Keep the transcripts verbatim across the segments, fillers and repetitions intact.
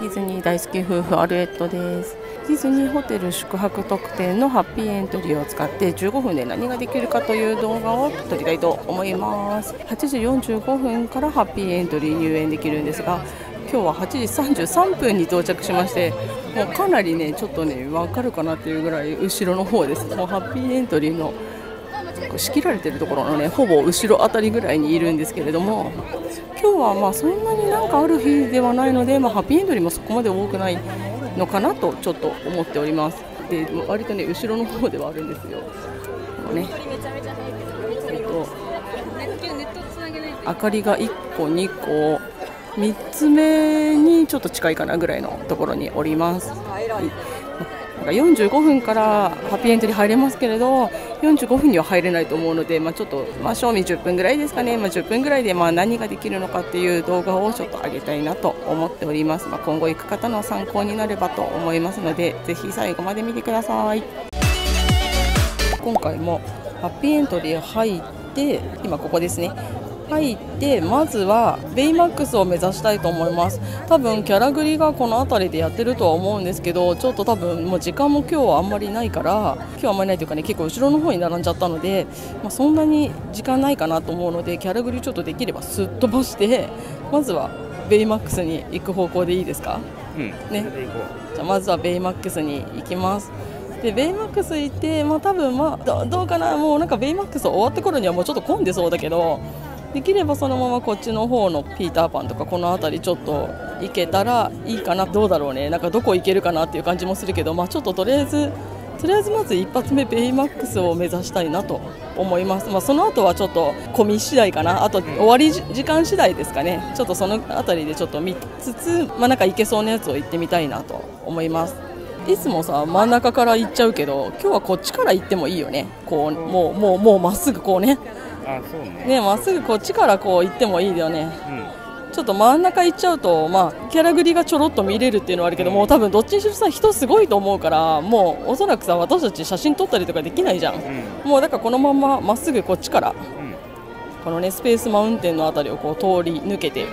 ディズニー大好き夫婦アルエットです。ディズニーホテル宿泊特典のハッピーエントリーを使ってじゅうごふんで何ができるかという動画を撮りたいと思います。はちじよんじゅうごふんからハッピーエントリー入園できるんですが、今日ははちじさんじゅうさんぷんに到着しまして、もうかなりねちょっとね分かるかなっていうぐらい後ろの方です。もうハッピーエントリーの仕切られてるところのねほぼ後ろあたりぐらいにいるんですけれども、今日はまあそんなになんかある日ではないので、まあ、ハッピーエンドリーもそこまで多くないのかなとちょっと思っております。で割とね後ろの方ではあるんですよ。このね、えっと、明かりがいっこにこみっつめにちょっと近いかなぐらいのところにおります。よんじゅうごふんからハッピーエントリー入れますけれど、よんじゅうごふんには入れないと思うので、まあ、ちょっと、まあ、正味じゅっぷんぐらいですかね、まあ、じゅっぷんぐらいでまあ何ができるのかっていう動画をちょっと上げたいなと思っております。まあ、今後行く方の参考になればと思いますので、ぜひ最後まで見てください。今回もハッピーエントリー入って、今ここですね。入ってまずはベイマックスを目指したいと思います。多分キャラグリがこの辺りでやってるとは思うんですけど、ちょっと多分もう時間も今日はあんまりないから今日はあんまりないというかね、結構後ろの方に並んじゃったので、まあ、そんなに時間ないかなと思うので、キャラグリちょっとできればすっ飛ばしてまずはベイマックスに行く方向でいいですか、うんね、じゃあまずはベイマックスに行きます。でベイマックス行って、まあ、多分まあ ど, どうかな、もうなんかベイマックス終わった頃にはもうちょっと混んでそうだけど、できればそのままこっちの方のピーターパンとかこの辺りちょっと行けたらいいかな。どうだろうね、なんかどこ行けるかなっていう感じもするけど、まあ、ちょっととりあえずとりあえずまず一発目ベイマックスを目指したいなと思います。まあ、その後はちょっと混み次第かな、あと終わり時間次第ですかね。ちょっとその辺りでちょっと見つつ、まあ、なんか行けそうなやつを行ってみたいなと思います。いつもさ真ん中から行っちゃうけど、今日はこっちから行ってもいいよね。こうもうもうもうまっすぐこうね。あ、そうね。ね、まっすぐこっちからこう行ってもいいだよね、うん、ちょっと真ん中行っちゃうと、まあ、キャラグリがちょろっと見れるっていうのはあるけど、うん、もう多分どっちにしろさ人すごいと思うから、もうおそらくさ私たち写真撮ったりとかできないじゃん、うん、もうだからこのまままっすぐこっちから、うん、このねスペースマウンテンのあたりをこう通り抜けて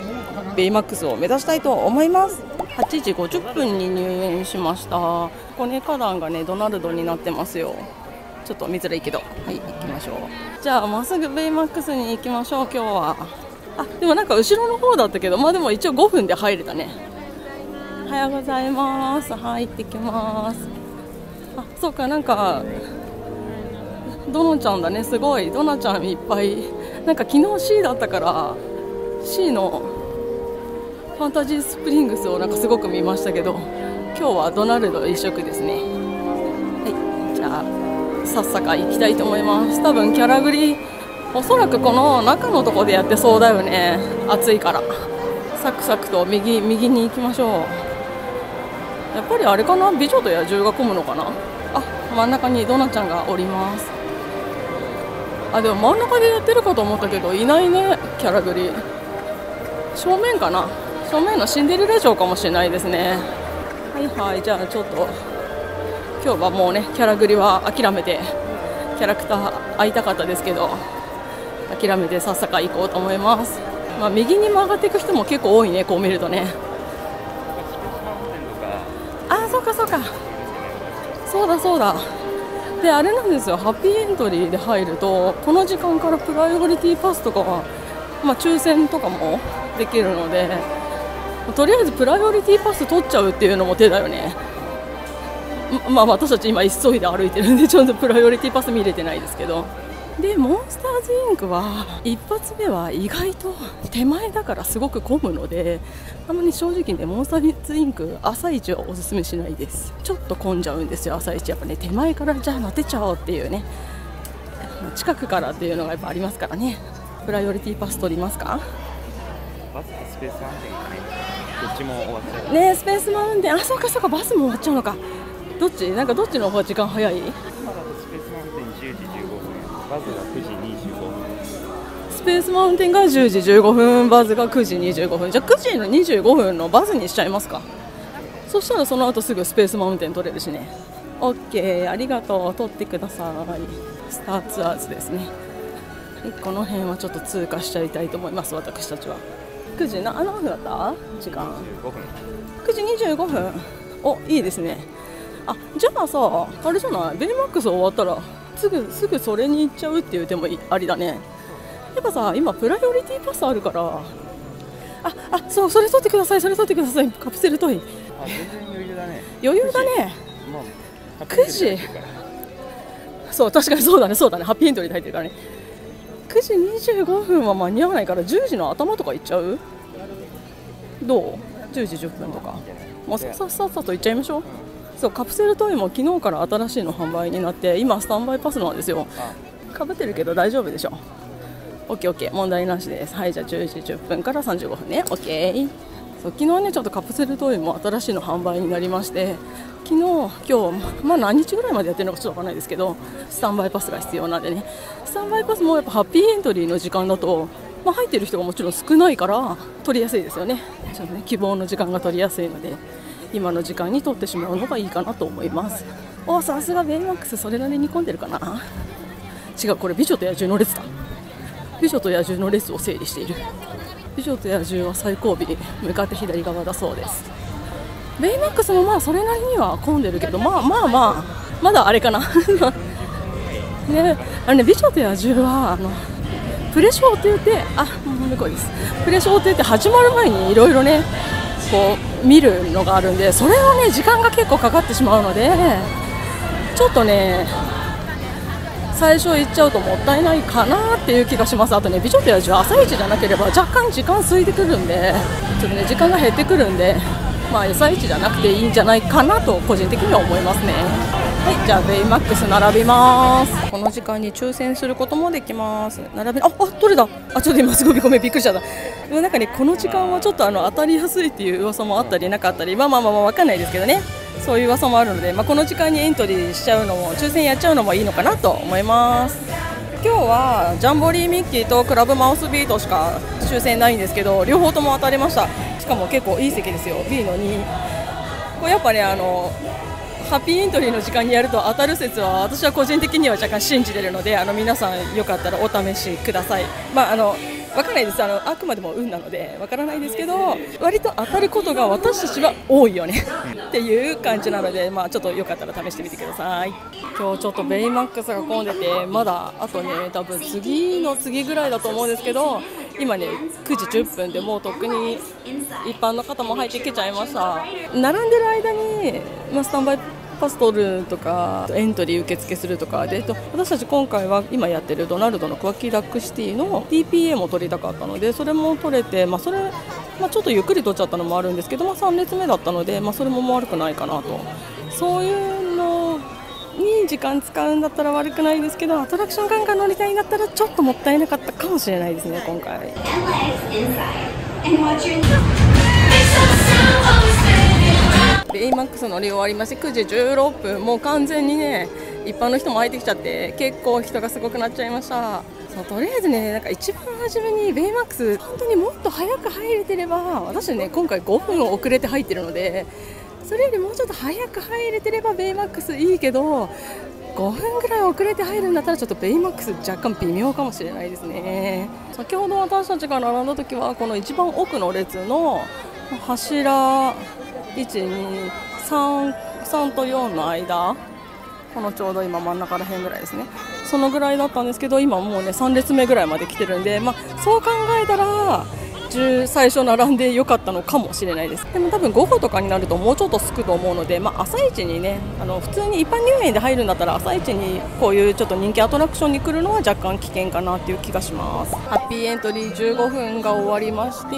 ベイマックスを目指したいと思います。はちじごじゅっぷんに入園しました。ここね花壇がねドナルドになってますよ。ちょっと見づらいけど、はい、行きましょう。じゃあまっすぐベイマックスに行きましょう。今日はあ、でもなんか後ろの方だったけど、まあでも一応ごふんで入れたね。おはようございます。入ってきます。あ、そうか、なんかドナちゃんだね。すごいドナちゃんいっぱい。なんか昨日 シー だったから シー のファンタジースプリングスをなんかすごく見ましたけど、今日はドナルド一色ですね。はい、じゃあさっさか行きたいと思います。多分キャラグリおそらくこの中のとこでやってそうだよね。暑いからサクサクと右右に行きましょう。やっぱりあれかな、美女と野獣が混むのかな。あ、真ん中にドナちゃんがおります。あ、でも真ん中でやってるかと思ったけどいないね。キャラグリ正面かな、正面のシンデレラ城かもしれないですね。はいはい、じゃあちょっと今日はもうねキャラグリは諦めて、キャラクター会いたかったですけど諦めてさっさか行こうと思います。まあ、右に曲がっていく人も結構多いね、こう見るとね。あ、そうかそうか、そうだそうだ。であれなんですよ、ハッピーエントリーで入るとこの時間からプライオリティパスとかは、まあ、抽選とかもできるので、とりあえずプライオリティパス取っちゃうっていうのも手だよね。まあ私たち今急いで歩いてるんでちょっとプライオリティパス見れてないですけど、でモンスターズインクは一発目は意外と手前だからすごく混むので、あんまり正直ねモンスターズインク朝一はおすすめしないです。ちょっと混んじゃうんですよ朝一。やっぱね手前からじゃあ待てちゃおうっていうね、近くからっていうのがやっぱありますからね。プライオリティパス取りますか。バスとスペースマウンテンがね、どっちも終わっちゃうね。スペースマウンテン、あ、そうかそうか、バスも終わっちゃうのか。どっち、なんかどっちの方が時間早い？今だとスペースマウンテンじゅうじじゅうごふん、バズがくじにじゅうごふん。スペースマウンテンがじゅうじじゅうごふん、バズがくじにじゅうごふん。じゃあくじのにじゅうごふんのバズにしちゃいますか。そしたらその後すぐスペースマウンテン取れるしね。オッケー、ありがとう、取ってください。スターツアーズですね。この辺はちょっと通過しちゃいたいと思います、私たちは。くじな、あ、何分だった時間？にじゅうごふん。くじにじゅうごふん。お、いいですね。あ、じゃあさ、あれじゃない、ベイマックス終わったらすぐすぐそれに行っちゃうっていう手もありだね。やっぱさ、今プライオリティパスあるから、あ、あ、そう、それ取ってください、それ取ってください、カプセルトイ。あ、全然余裕だね。余裕だね。くじ。そう、確かにそうだね、そうだね、ハッピーエンドに入ってるからね。くじにじゅうごふんは間に合わないからじゅうじの頭とか行っちゃう？どう？じゅうじじゅっぷんとか。もうさっさっさっさと行っちゃいましょう。そう、カプセルトイも昨日から新しいの販売になって、今スタンバイパスなんですよ。かぶってるけど大丈夫でしょ。オッケーオッケー、問題なしです。はい、じゃあじゅうじじゅっぷんからさんじゅうごふんね。オッケー。そう、昨日ね、ちょっとカプセルトイも新しいの販売になりまして、昨日、今日、まあ、何日ぐらいまでやってるのかちょっとわからないですけど、スタンバイパスが必要なんでね。スタンバイパスもやっぱハッピーエントリーの時間だと、まあ、入ってる人がもちろん少ないから取りやすいですよね。ちょっとね、希望の時間が取りやすいので、今の時間に取ってしまうのがいいかなと思います。お、さすがベイマックス、それなりに煮込んでるかな。違う、これ美女と野獣の列だ。美女と野獣の列を整理している。美女と野獣は最後尾向かって左側だそうです。ベイマックスもまあそれなりには混んでるけど、まあまあまあまだあれかな。ね、あのね、美女と野獣はあのプレショーって言って、あ、向こうです。プレショーって言って始まる前にいろいろね、こう見るのがあるんで、それはね時間が結構かかってしまうので、ちょっとね最初行っちゃうともったいないかなっていう気がします。あとね、美女と野獣朝一じゃなければ若干時間空いてくるんで、ちょっとね時間が減ってくるんで、まあ朝一じゃなくていいんじゃないかなと個人的には思いますね。はい、じゃあベイマックス並びます。この時間に抽選することもできます。並べ、あ、あ、どれだ、あ、ちょっと今すごいごめん、びっくりしちゃった。でもなんかね、この時間はちょっとあの当たりやすいっていう噂もあったりなかったり、まあまあまあまあ分かんないですけどね、そういう噂もあるので、まあ、この時間にエントリーしちゃうのも、抽選やっちゃうのもいいのかなと思います。今日はジャンボリーミッキーとクラブマウスビートしか抽選ないんですけど、両方とも当たりました。しかも結構いい席ですよ、 ビーのに。これやっぱね、あのハッピーエントリーの時間にやると当たる説は私は個人的には若干信じてるので、あの皆さんよかったらお試しください。まああの分からないです、あのあくまでも運なので分からないですけど、割と当たることが私たちは多いよねっていう感じなので、まあ、ちょっとよかったら試してみてください。今日ちょっとベイマックスが混んでて、まだあとね多分次の次ぐらいだと思うんですけど、今ねくじじゅっぷんでもうとっくに一般の方も入ってきちゃいました。並んでる間に、まあ、スタンバイパス取るとかエントリー受付するとかで、私たち今回は今やってるドナルドのクワッキーダックシティの ティーピーエー も取りたかったので、それも取れて、まあ、それ、まあ、ちょっとゆっくり取っちゃったのもあるんですけど、まあ、さんれつめだったので、まあ、それも悪くないかなと。そういうのに時間使うんだったら悪くないですけど、アトラクションガンガン乗りたいんだったらちょっともったいなかったかもしれないですね、今回。ベイマックス乗り終わりましてくじじゅうろっぷん、もう完全にね一般の人も空いてきちゃって、結構人がすごくなっちゃいました。そう、とりあえずね、なんか一番初めにベイマックス本当にもっと早く入れてれば、私ね今回ごふん遅れて入ってるので、それよりもうちょっと早く入れてればベイマックスいいけど、ごふんぐらい遅れて入るんだったらちょっとベイマックス若干微妙かもしれないですね。先ほど私たちが並んだ時はこの一番奥の列の柱いち、に、さん、さんとよんの間、このちょうど今真ん中ら辺ぐらいですね、そのぐらいだったんですけど、今もうねさんれつめぐらいまで来てるんで、まあ、そう考えたら最初並んでよかったのかもしれないです。でも多分午後とかになるともうちょっとすくと思うので、まあ、朝一にね、あの普通に一般入園で入るんだったら朝一にこういうちょっと人気アトラクションに来るのは若干危険かなっていう気がします。ハッピーエントリーじゅうごふんが終わりまして、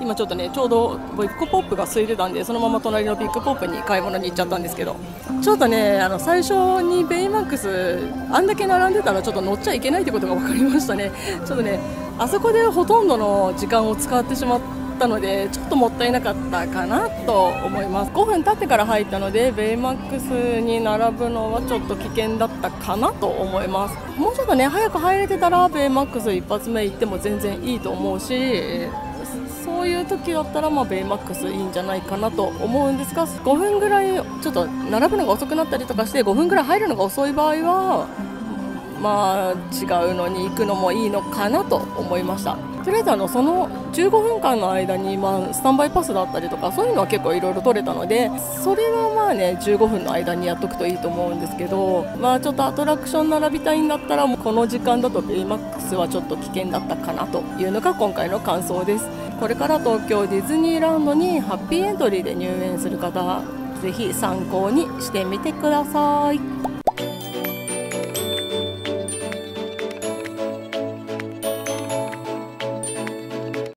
今ちょっとねちょうどビッグポップが空いてたんで、そのまま隣のビッグポップに買い物に行っちゃったんですけど、ちょっとねあの最初にベイマックスあんだけ並んでたらちょっと乗っちゃいけないってことが分かりましたね。ちょっとねあそこでほとんどの時間を使ってしまったので、ちょっともったいなかったかなと思います。ごふん経ってから入ったので、ベイマックスに並ぶのはちょっと危険だったかなと思います。もうちょっとね早く入れてたらベイマックス一発目行っても全然いいと思うし、そういう時だったらまあベイマックスいいんじゃないかなと思うんですが、ごふんぐらいちょっと並ぶのが遅くなったりとかしてごふんぐらい入るのが遅い場合は、まあ、違うのに行くのもいいのかなと思いました。とりあえずあのそのじゅうごふんかんの間に、まあ、スタンバイパスだったりとかそういうのは結構いろいろ取れたので、それはまあねじゅうごふんの間にやっとくといいと思うんですけど、まあ、ちょっとアトラクション並びたいんだったらもうこの時間だとベイマックスはちょっと危険だったかなというのが今回の感想です。これから東京ディズニーランドにハッピーエントリーで入園する方、ぜひ参考にしてみてください。